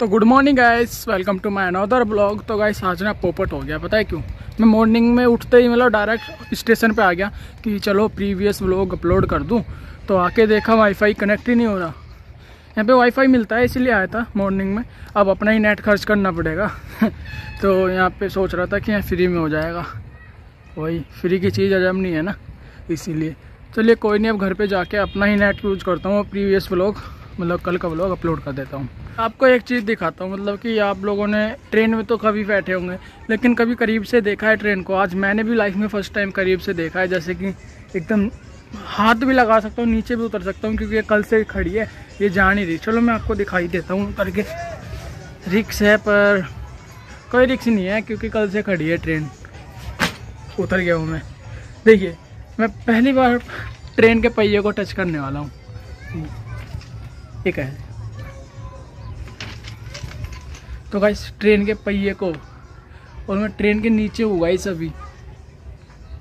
तो good morning guys, welcome to my another blog. तो guys आज ना पोपट हो गया, पता है क्यों? मैं मॉर्निंग में उठते ही मतलब डायरेक्ट स्टेशन पे आ गया कि चलो प्रीवियस व्लॉग अपलोड कर दूं। तो आके देखा वाईफाई कनेक्ट ही नहीं हो रहा। यहाँ पे वाईफाई मिलता है इसलिए आया था मॉर्निंग में, अब अपना ही नेट खर्च करना पड़ेगा। तो यहाँ पर सोच रहा था कि यहाँ फ्री में हो जाएगा, वही फ्री की चीज़ अजब नहीं है ना, इसीलिए। चलिए कोई नहीं, अब घर पे जाके अपना ही नेट यूज़ करता हूँ। प्रीवियस व्लॉग मतलब कल का व्लॉग अपलोड कर देता हूँ। आपको एक चीज़ दिखाता हूँ, मतलब कि आप लोगों ने ट्रेन में तो कभी बैठे होंगे लेकिन कभी करीब से देखा है ट्रेन को। आज मैंने भी लाइफ में फर्स्ट टाइम करीब से देखा है, जैसे कि एकदम हाथ भी लगा सकता हूँ, नीचे भी उतर सकता हूँ, क्योंकि ये कल से खड़ी है, ये जा नहीं रही। चलो मैं आपको दिखाई देता हूँ उतर के। रिक्स है पर कोई रिक्स नहीं है क्योंकि कल से खड़ी है ट्रेन। उतर गया हूँ मैं। देखिए मैं पहली बार ट्रेन के पहिए को टच करने वाला हूँ, ठीक है? तो गाइस ट्रेन के पहिए को, और मैं ट्रेन के नीचे हूँ गाइस, अभी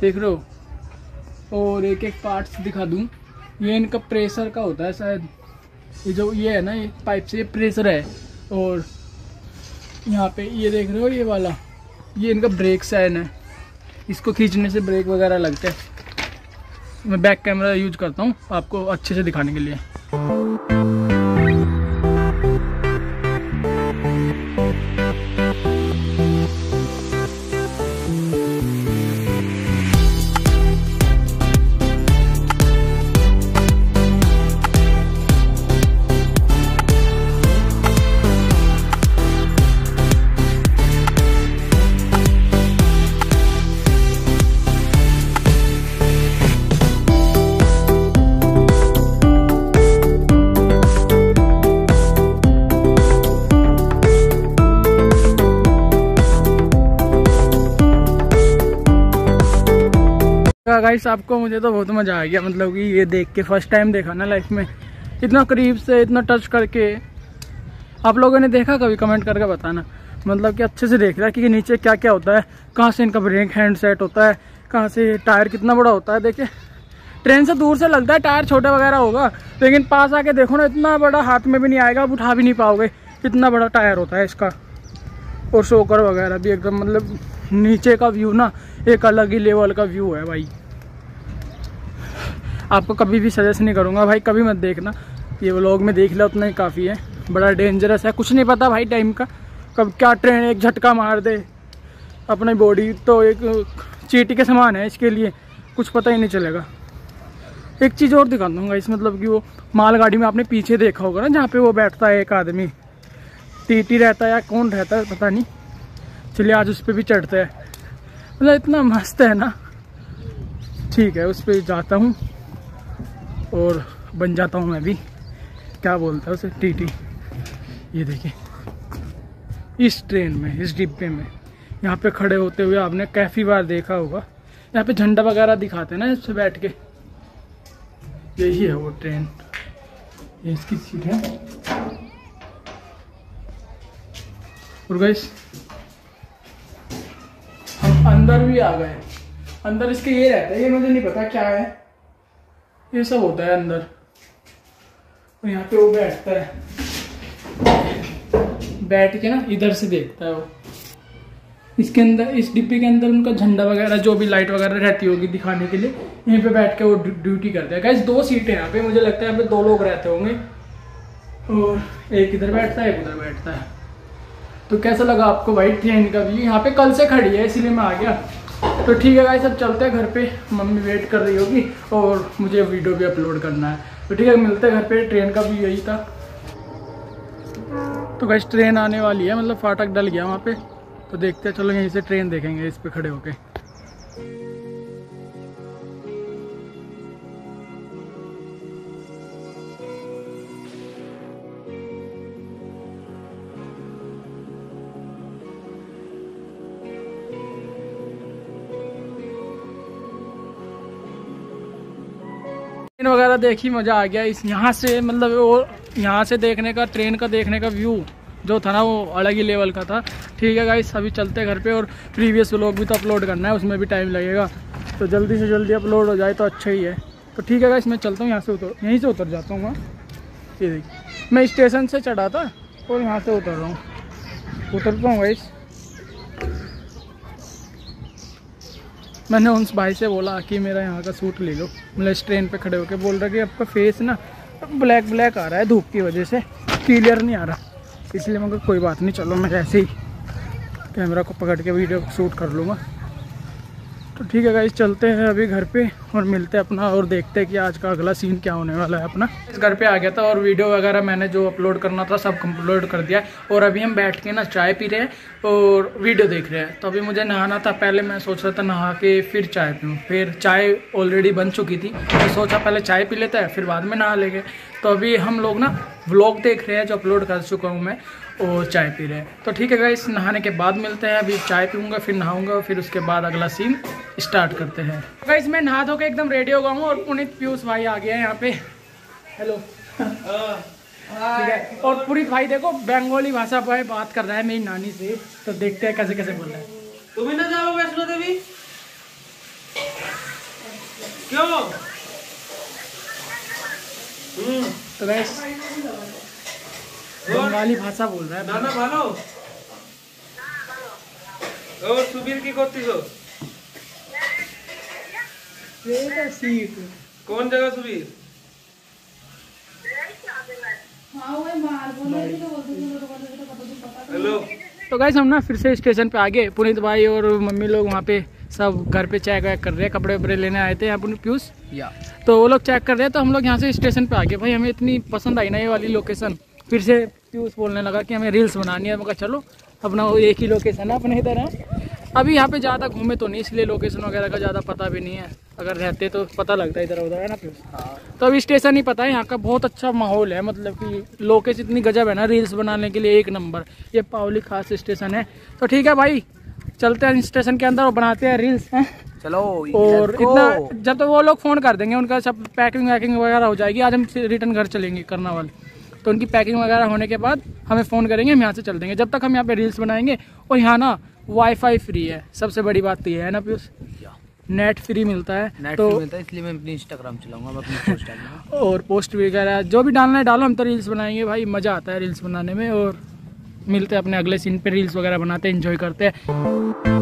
देख रहे हो। और एक एक पार्ट्स दिखा दूँ। ये इनका प्रेशर का होता है शायद, ये जो ये है ना, ये पाइप से ये प्रेशर है। और यहाँ पे ये देख रहे हो, ये वाला, ये इनका ब्रेक साइन है, इसको खींचने से ब्रेक वगैरह लगता है। मैं बैक कैमरा यूज करता हूँ आपको अच्छे से दिखाने के लिए। गाइस आपको, मुझे तो बहुत मज़ा आ गया, मतलब कि ये देख के फर्स्ट टाइम देखा ना लाइफ में, इतना करीब से, इतना टच करके। आप लोगों ने देखा कभी? कमेंट करके बताना, मतलब कि अच्छे से देख रहा है कि नीचे क्या क्या होता है, कहाँ से इनका ब्रेक हैंड सेट होता है, कहाँ से टायर कितना बड़ा होता है। देखिए ट्रेन से दूर से लगता है टायर छोटा वगैरह होगा, लेकिन पास आके देखो ना, इतना बड़ा हाथ में भी नहीं आएगा, आप उठा भी नहीं पाओगे, इतना बड़ा टायर होता है इसका। और शोकर वगैरह भी एकदम, मतलब नीचे का व्यू ना एक अलग ही लेवल का व्यू है भाई। आपको कभी भी सजेस्ट नहीं करूँगा भाई, कभी मत देखना, ये व्लॉग में देख लो उतना ही काफ़ी है। बड़ा डेंजरस है, कुछ नहीं पता भाई टाइम का, कब क्या ट्रेन एक झटका मार दे। अपनी बॉडी तो एक चीटी के समान है, इसके लिए कुछ पता ही नहीं चलेगा। एक चीज़ और दिखा दूँगा इस, मतलब कि वो मालगाड़ी में आपने पीछे देखा होगा ना, जहाँ पर वो बैठता है एक आदमी, टीटी रहता है या कौन रहता है पता नहीं। चलिए आज उस पर भी चढ़ते हैं, मतलब इतना मस्त है ना। ठीक है उस पर जाता हूँ और बन जाता हूँ मैं भी, क्या बोलता है उसे, टीटी। ये देखिए इस ट्रेन में, इस डिब्बे में, यहाँ पे खड़े होते हुए आपने काफ़ी बार देखा होगा, यहाँ पे झंडा वगैरह दिखाते हैं ना इससे बैठ के। यही है वो ट्रेन, ये इसकी सीट है। और गाइस हम अंदर भी आ गए। अंदर इसके ये रहता है, ये मुझे नहीं पता क्या है, ये सब होता है अंदर। और यहाँ पे वो बैठता है, बैठ के ना इधर से देखता है वो। इसके अंदर, इस डिब्बे के अंदर उनका झंडा वगैरह जो भी लाइट वगैरह रहती होगी दिखाने के लिए, यहीं पे बैठ के वो ड्यूटी करता है। गाइस दो सीटें यहाँ पे, मुझे लगता है यहाँ पे दो लोग रहते होंगे, और एक इधर बैठता है एक उधर बैठता है। तो कैसा लगा आपको भाई ट्रेन का व्यू? यहाँ पे कल से खड़ी है इसलिए मैं आ गया। तो ठीक है गाइस सब चलते हैं घर पे, मम्मी वेट कर रही होगी और मुझे वीडियो भी अपलोड करना है। तो ठीक है मिलते हैं घर पे, ट्रेन का भी यही था। तो गाइस ट्रेन आने वाली है, मतलब फाटक डल गया वहाँ पे, तो देखते हैं, चलो यहीं से ट्रेन देखेंगे इस पे खड़े होके। वगैरह देखी, मज़ा आ गया इस, यहाँ से मतलब वो यहाँ से देखने का, ट्रेन का देखने का व्यू जो था ना वो अलग ही लेवल का था। ठीक है गाइस अभी चलते हैं घर पे, और प्रीवियस व्लॉग भी तो अपलोड करना है, उसमें भी टाइम लगेगा, तो जल्दी से जल्दी अपलोड हो जाए तो अच्छा ही है। तो ठीक है गाइस मैं चलता हूँ, यहाँ से उतर, यहीं से उतर जाता हूँ। ये देखिए मैं स्टेशन से चढ़ा था, और यहाँ से उतर रहा हूँ, उतरता हूँ गाइस। मैंने उस भाई से बोला कि मेरा यहाँ का सूट ले लो, मतलब इस ट्रेन पे खड़े होके बोल रहा कि आपका फेस ना ब्लैक ब्लैक आ रहा है धूप की वजह से, क्लियर नहीं आ रहा, इसलिए मैं कोई बात नहीं, चलो मैं ऐसे ही कैमरा को पकड़ के वीडियो शूट कर लूँगा। तो ठीक है गाइस, चलते हैं अभी घर पे और मिलते हैं अपना, और देखते हैं कि आज का अगला सीन क्या होने वाला है अपना। इस घर पे आ गया था और वीडियो वगैरह मैंने जो अपलोड करना था सब अपलोड कर दिया, और अभी हम बैठ के ना चाय पी रहे हैं और वीडियो देख रहे हैं। तो अभी मुझे नहाना था, पहले मैं सोच रहा था नहा के फिर चाय पीऊँ, फिर चाय ऑलरेडी बन चुकी थी तो सोचा पहले चाय पी लेता है फिर बाद में नहा लेंगे। तो अभी हम लोग ना व्लॉग देख रहे हैं जो अपलोड कर चुका हूँ मैं, और चाय पी रहे हैं। तो ठीक है गाइस, नहाने के बाद मिलते हैं, अभी चाय पीऊँगा फिर नहाऊँगा, फिर उसके बाद अगला सीन स्टार्ट करते हैं। गाइस मैं नहा धो के एकदम रेडी हो गया हूँ और पुनीत पीयूष भाई आ गया है यहाँ पे, हेलो ठीक है। और पुनीत भाई देखो बंगाली भाषा पर बात कर रहा है मेरी नानी से, तो देखते हैं कैसे कैसे बोल रहा है। तुम ही ना जाओ वैष्णो देवी क्यों? तो गाइस बंगाली भाषा बोल रहा है दादा भालो। और सुबीर की कोती हो सीट कौन जगह सुबीर? हेलो। तो गाइस हम ना फिर से स्टेशन पे आ गए, पुनीत भाई और मम्मी लोग वहाँ पे सब घर पे चेक वैक कर रहे हैं, कपड़े वपड़े लेने आए थे यहाँ पीयूष या, तो वो लोग चेक कर रहे हैं। तो हम लोग यहाँ से स्टेशन पे आ गए, भाई हमें इतनी पसंद आई ना ये वाली लोकेशन। फिर से पीयूष बोलने लगा कि हमें रील्स बनानी है, मैं कहा चलो अपना एक ही लोकेशन है अपने इधर है। अभी यहाँ पे ज़्यादा घूमे तो नहीं, इसलिए लोकेशन वगैरह का ज़्यादा पता भी नहीं है, अगर रहते तो पता लगता है इधर उधर, है ना पीयूष? हाँ। तो अभी स्टेशन ही पता है यहाँ का, बहुत अच्छा माहौल है, मतलब कि लोकेशन इतनी गजब है ना रील्स बनाने के लिए एक नंबर। ये पावली खास स्टेशन है। तो ठीक है भाई, चलते हैं स्टेशन के अंदर और बनाते हैं रील्स, हैं चलो। और इतना जब तक तो वो लोग फ़ोन कर देंगे, उनका सब पैकिंग वैकिंग वगैरह हो जाएगी, आज हम रिटर्न घर चलेंगे कर्नावाल, तो उनकी पैकिंग वगैरह होने के बाद हमें फ़ोन करेंगे, हम यहाँ से चल देंगे। जब तक हम यहाँ पे रील्स बनाएंगे, और यहाँ ना वाईफाई फ्री है, सबसे बड़ी बात ये है ना पीयूष, नेट फ्री मिलता है, नेट तो फ्री मिलता है, इसलिए मैं अपनी इंस्टाग्राम चलाऊंगा, मैं अपनी पोस्ट डालूंगा और पोस्ट वगैरह जो भी डालना है डालो, हम तो रील्स बनाएंगे भाई, मज़ा आता है रील्स बनाने में। और मिलते हैं अपने अगले सीन पर, रील्स वगैरह बनाते हैं, इंजॉय करते हैं।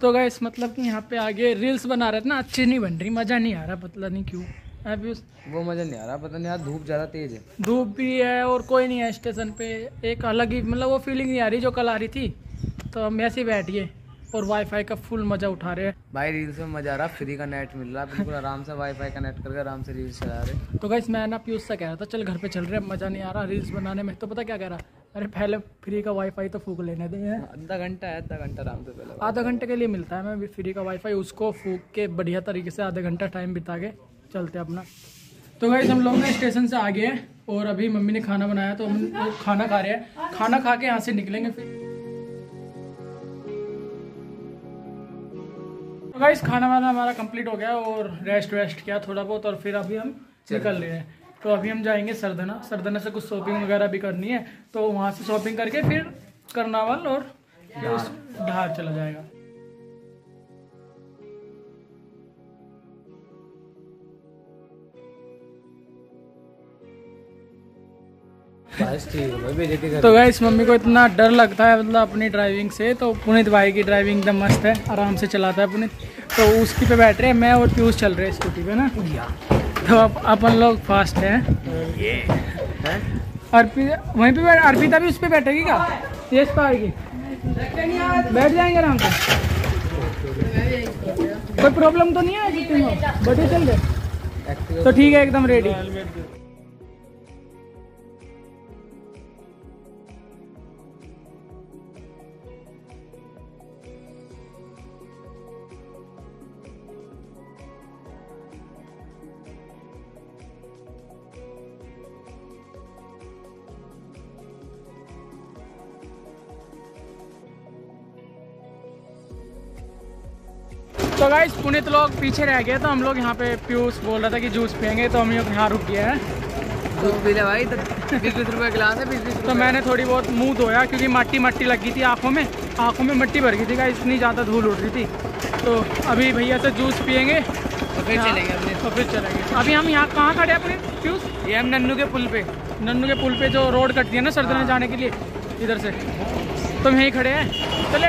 तो गाइस मतलब कि यहाँ पे आगे रील्स बना रहे थे ना, अच्छी नहीं बन रही, मज़ा नहीं आ रहा, पता नहीं क्यों अभी वो मज़ा नहीं आ रहा, पता नहीं यार धूप ज़्यादा तेज़ है, धूप भी है और कोई नहीं है स्टेशन पे, एक अलग ही मतलब वो फीलिंग नहीं आ रही जो कल आ रही थी। तो हम ऐसे ही बैठिए और वाईफाई का फुल मज़ा उठा रहे हैं भाई, रील्स में मज़ा आ रहा, फ्री का नेट मिल रहा, बिल्कुल आराम से वाईफाई कनेक्ट करके आराम से रील्स चला रहे। तो गाइस मैं ना पीयूष से कह रहा था चल घर पे चल रहे, मज़ा नहीं आ रहा रील्स बनाने में, तो पता क्या कह रहा, अरे पहले फ्री का वाईफाई तो फूक लेने दे, आधा घंटा है, आधा घंटा आराम से, पहले आधा घंटे के लिए मिलता है मैं भी फ्री का वाईफाई, उसको फूक के बढ़िया तरीके से आधा घंटा टाइम बिता के चलते अपना। तो गाइस हम लोग स्टेशन से आ गए हैं और अभी मम्मी ने खाना बनाया तो हम लोग खाना खा रहे हैं, खाना खा के यहाँ से निकलेंगे फिर। तो गाइस खाना वाना हमारा कंप्लीट हो गया और रेस्ट वेस्ट किया थोड़ा बहुत, और फिर अभी हम निकल रहे हैं। तो अभी हम जाएंगे सरधना, सरधना से कुछ शॉपिंग वगैरह भी करनी है, तो वहाँ से शॉपिंग करके फिर कर्नावाल और धार चला जाएगा। तो गाइस मम्मी को इतना डर लगता है मतलब अपनी ड्राइविंग से, तो पुनीत भाई की ड्राइविंग एकदम मस्त है, आराम से चलाता है पुनीत, तो उसकी पे बैठ रहे हैं मैं और पीयूष चल रहे हैं स्कूटी पे ना, तो अपन लोग फास्ट हैं ये है? वहीं पे बैठ, अर्पिता भी उस पर बैठेगी क्या? यस पाएगी, बैठ जाएंगे आराम से, कोई प्रॉब्लम तो नहीं आएगी, बैठे चल रहे। तो ठीक है एकदम रेडी। तो गाइस पुनीत लोग पीछे रह गए, तो हम लोग यहाँ पे पीयूष बोल रहा था कि जूस पियेंगे, तो हम लोग यहाँ रुक गए हैं। दूध पी लिया भाई, तो 20-20 रुपये गिलास है, 20-20 रुपये। तो मैंने थोड़ी बहुत मुँह धोया क्योंकि मट्टी मट्टी लगी थी आँखों में, मट्टी भर गई थी का, इतनी ज़्यादा धूल उड़ रही थी। तो अभी भैया से जूस पियेंगे तो फिर चलेंगे, अभी हम यहाँ कहाँ खड़े हैं अपने पीयूष? ये हम नन्नू के पुल पे, जो रोड कटती है ना सरदाना जाने के लिए, इधर से तो यहीं खड़े हैं। चले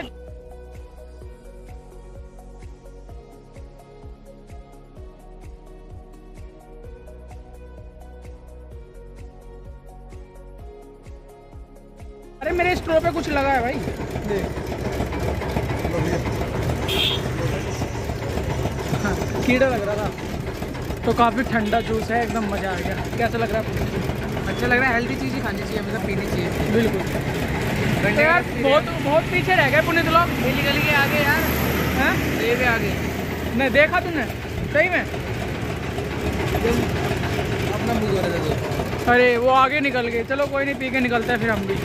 अरे मेरे स्ट्रो पे कुछ लगा है भाई, देख कीड़ा लग रहा था। तो काफ़ी ठंडा जूस है, एकदम मज़ा आ गया। कैसा लग रहा है? अच्छा लग रहा है, हेल्दी चीज़ ही खानी चाहिए, मतलब पीनी चाहिए। बिल्कुल तो यार बहुत पीछे रह गए पुनित लोग, गली गली के आगे यार हैं, ये भी आगे नहीं देखा तूने सही में अपना मुँह धो रहे थे। अरे वो आगे निकल गए, चलो कोई नहीं, पी के निकलते हैं फिर हम भी।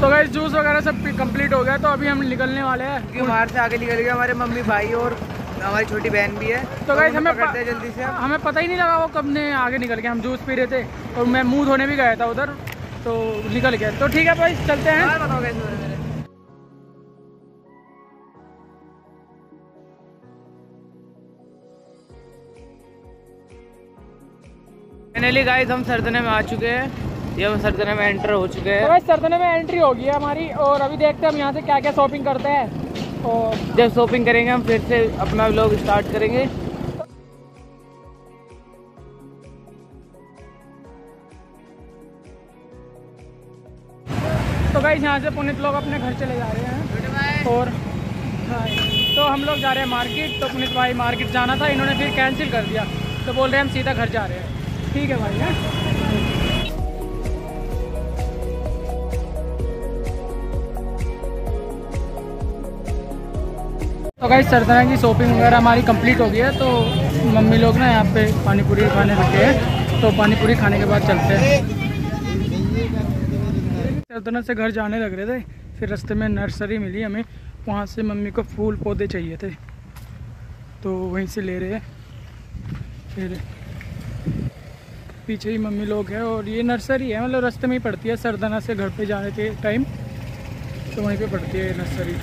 तो गाइस जूस वगैरह सब कंप्लीट हो गया, तो अभी हम निकलने वाले हैं क्योंकि बाहर से आगे निकल गए हमारे मम्मी भाई और हमारी छोटी बहन भी है। तो गाइस हमें जल्दी से हमें पता ही नहीं लगा वो कब ने आगे निकल गए। हम जूस पी रहे थे और मैं मुंह धोने भी गया था उधर, तो निकल गया। तो ठीक है भाई चलते हैं। फाइनली गाइस हम सरदने में आ चुके हैं, ये हम सरदना में एंटर हो चुके हैं। तो भाई सरदना में एंट्री हो गई है हमारी, और अभी देखते हैं हम यहाँ से क्या क्या शॉपिंग करते हैं, और जब शॉपिंग करेंगे हम फिर से अपना व्लॉग स्टार्ट करेंगे। तो भाई यहाँ से पुनीत लोग अपने घर चले जा रहे हैं, और तो हम लोग जा रहे हैं मार्केट। तो पुनीत भाई मार्केट जाना था, इन्होंने फिर कैंसिल कर दिया, तो बोल रहे हैं हम सीधा घर जा रहे हैं। ठीक है भाई है। तो गाइस सरदाना की शॉपिंग वगैरह हमारी कंप्लीट हो गई है, तो मम्मी लोग ना यहाँ पे पानी पूरी खाने रुके हैं, तो पानी पूरी खाने के बाद चलते हैं। सरदाना से घर जाने लग रहे थे, फिर रास्ते में नर्सरी मिली हमें, वहाँ से मम्मी को फूल पौधे चाहिए थे तो वहीं से ले रहे हैं। फिर पीछे ही मम्मी लोग हैं, और ये नर्सरी है, मतलब रास्ते में ही पड़ती है सरदाना से घर पर जाने के टाइम, तो वहीं पर पड़ती है नर्सरी।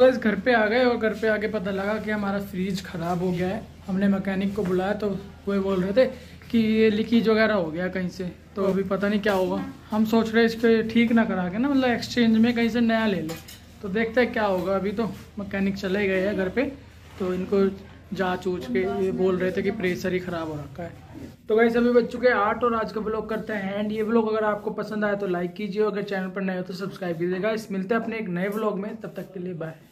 बस घर पे आ गए, और घर पे आके पता लगा कि हमारा फ्रिज ख़राब हो गया है। हमने मैकेनिक को बुलाया तो वो बोल रहे थे कि ये लीकेज वगैरह हो गया कहीं से, तो अभी पता नहीं क्या होगा। हम सोच रहे इसको ठीक ना करा के ना, मतलब एक्सचेंज में कहीं से नया ले लें, तो देखते हैं क्या होगा। अभी तो मैकेनिक चले गए हैं घर पे, तो इनको जाँच ऊँच के ये बोल रहे थे कि प्रेशर ही ख़राब हो रखा है। तो गाइस अभी बज चुके 8, और आज का ब्लॉग करते हैं एंड। ये ब्लॉग अगर आपको पसंद आया तो लाइक कीजिए, अगर चैनल पर नए हो तो सब्सक्राइब कीजिएगा। इस मिलते हैं अपने एक नए ब्लॉग में, तब तक के लिए बाय।